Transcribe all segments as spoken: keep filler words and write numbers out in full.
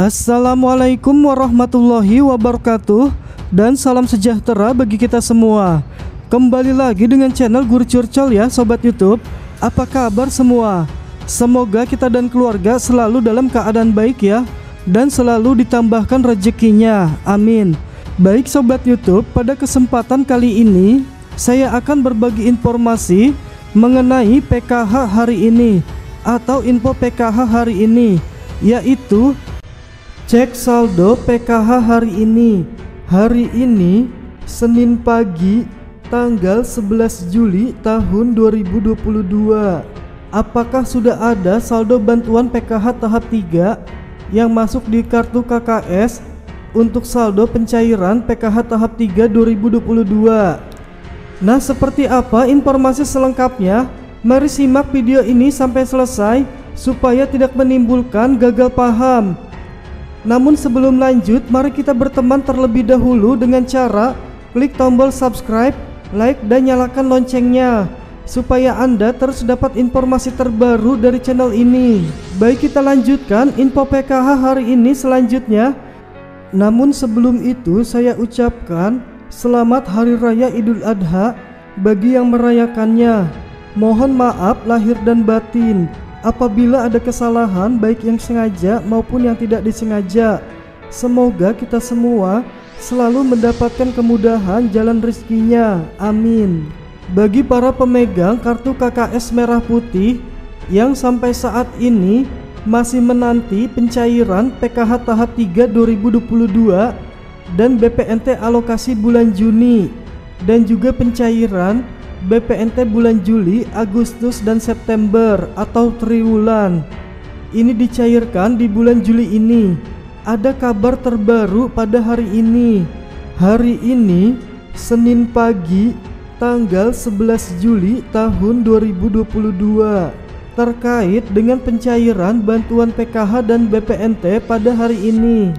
Assalamualaikum warahmatullahi wabarakatuh, dan salam sejahtera bagi kita semua. Kembali lagi dengan channel Guru Curcol ya sobat YouTube. Apa kabar semua? Semoga kita dan keluarga selalu dalam keadaan baik ya, dan selalu ditambahkan rezekinya, amin. Baik sobat YouTube, pada kesempatan kali ini saya akan berbagi informasi mengenai P K H hari ini, atau info P K H hari ini, yaitu cek saldo P K H hari ini. Hari ini Senin pagi tanggal sebelas Juli tahun dua ribu dua puluh dua. Apakah sudah ada saldo bantuan P K H tahap tiga yang masuk di kartu K K S untuk saldo pencairan P K H tahap tiga dua ribu dua puluh dua? Nah, seperti apa informasi selengkapnya? Mari simak video ini sampai selesai supaya tidak menimbulkan gagal paham. Namun sebelum lanjut, mari kita berteman terlebih dahulu dengan cara klik tombol subscribe, like, dan nyalakan loncengnya supaya Anda terus dapat informasi terbaru dari channel ini. Baik, kita lanjutkan info P K H hari ini selanjutnya. Namun sebelum itu saya ucapkan selamat Hari Raya Idul Adha bagi yang merayakannya. Mohon maaf lahir dan batin apabila ada kesalahan baik yang sengaja maupun yang tidak disengaja. Semoga kita semua selalu mendapatkan kemudahan jalan rezekinya, amin. Bagi para pemegang kartu K K S merah putih yang sampai saat ini masih menanti pencairan P K H tahap tiga dua ribu dua puluh dua dan B P N T alokasi bulan Juni, dan juga pencairan B P N T bulan Juli, Agustus, dan September atau triwulan ini dicairkan di bulan Juli ini. Ada kabar terbaru pada hari ini. Hari ini Senin pagi tanggal sebelas Juli tahun dua ribu dua puluh dua terkait dengan pencairan bantuan P K H dan B P N T pada hari ini.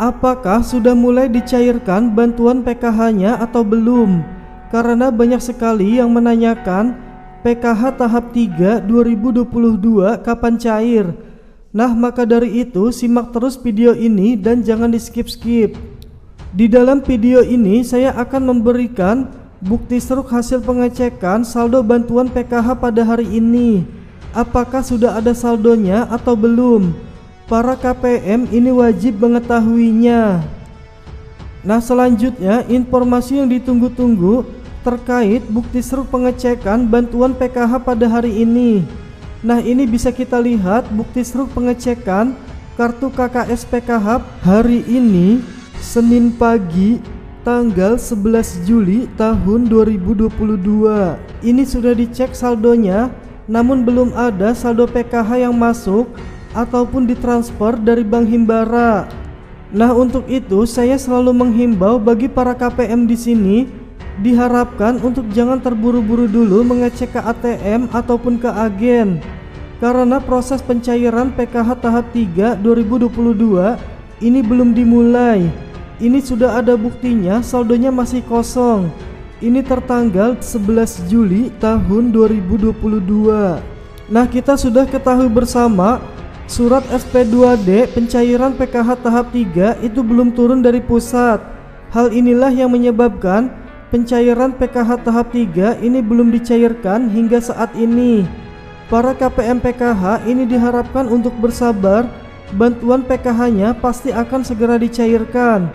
Apakah sudah mulai dicairkan bantuan P K H-nya atau belum? Karena banyak sekali yang menanyakan P K H tahap tiga dua ribu dua puluh dua kapan cair. Nah, maka dari itu simak terus video ini dan jangan di skip-skip. Di dalam video ini saya akan memberikan bukti seruk hasil pengecekan saldo bantuan P K H pada hari ini. Apakah sudah ada saldonya atau belum? Para K P M ini wajib mengetahuinya. Nah, selanjutnya informasi yang ditunggu-tunggu terkait bukti seruk pengecekan bantuan P K H pada hari ini. Nah, ini bisa kita lihat bukti seruk pengecekan kartu K K S P K H hari ini Senin pagi tanggal sebelas Juli tahun dua ribu dua puluh dua. Ini sudah dicek saldonya, namun belum ada saldo P K H yang masuk ataupun ditransfer dari Bank Himbara. Nah, untuk itu saya selalu menghimbau bagi para K P M di sini diharapkan untuk jangan terburu-buru dulu mengecek ke A T M ataupun ke agen, karena proses pencairan P K H tahap tiga dua ribu dua puluh dua ini belum dimulai. Ini sudah ada buktinya, saldonya masih kosong. Ini tertanggal sebelas Juli tahun dua ribu dua puluh dua. Nah, kita sudah ketahui bersama surat S P dua D pencairan P K H tahap tiga itu belum turun dari pusat. Hal inilah yang menyebabkan pencairan P K H tahap tiga ini belum dicairkan hingga saat ini. Para K P M P K H ini diharapkan untuk bersabar, bantuan P K H-nya pasti akan segera dicairkan.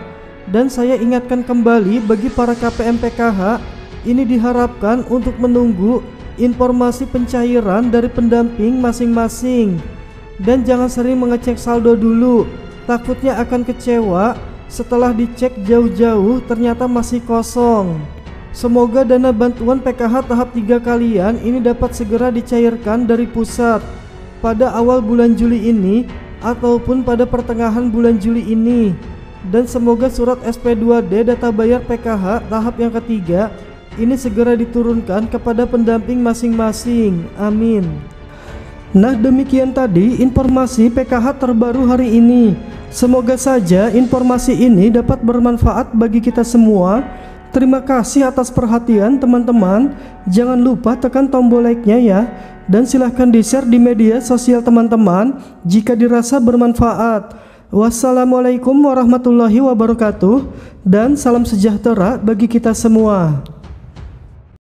Dan saya ingatkan kembali bagi para K P M P K H ini diharapkan untuk menunggu informasi pencairan dari pendamping masing-masing. Dan jangan sering mengecek saldo dulu, takutnya akan kecewa setelah dicek jauh-jauh ternyata masih kosong. Semoga dana bantuan P K H tahap tiga kalian ini dapat segera dicairkan dari pusat pada awal bulan Juli ini ataupun pada pertengahan bulan Juli ini. Dan semoga surat S P dua D data bayar P K H tahap yang ketiga ini segera diturunkan kepada pendamping masing-masing, amin. Nah, demikian tadi informasi P K H terbaru hari ini. Semoga saja informasi ini dapat bermanfaat bagi kita semua. Terima kasih atas perhatian teman-teman. Jangan lupa tekan tombol like-nya ya, dan silahkan di-share di media sosial teman-teman jika dirasa bermanfaat. Wassalamualaikum warahmatullahi wabarakatuh, dan salam sejahtera bagi kita semua.